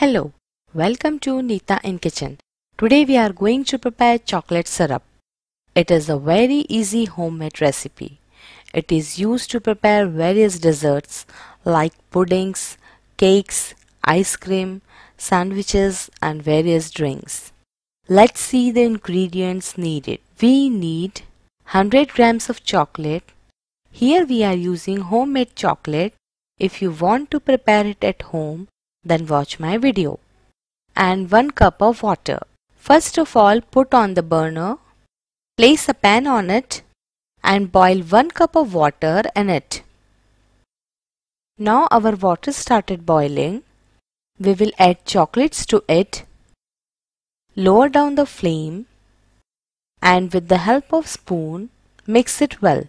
Hello, welcome to Neeta in Kitchen. Today we are going to prepare chocolate syrup. It is a very easy homemade recipe. It is used to prepare various desserts like puddings, cakes, ice cream, sandwiches and various drinks. Let's see the ingredients needed. We need 100 grams of chocolate. Here we are using homemade chocolate. If you want to prepare it at home, then watch my video. And 1 cup of water. First of all, put on the burner. Place a pan on it and boil 1 cup of water in it. Now our water started boiling. We will add chocolates to it. Lower down the flame and with the help of spoon, mix it well.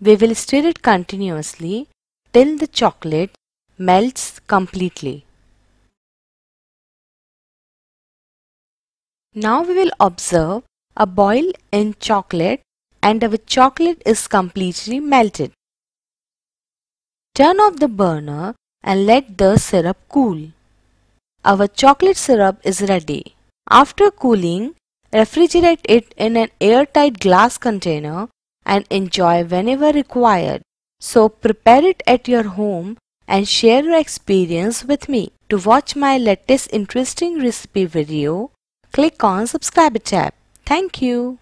We will stir it continuously till the chocolate melts completely. Now we will observe a boil in chocolate and our chocolate is completely melted. Turn off the burner and let the syrup cool. Our chocolate syrup is ready. After cooling, refrigerate it in an airtight glass container and enjoy whenever required. So prepare it at your home and share your experience with me. To watch my latest interesting recipe video, click on subscribe tab. Thank you.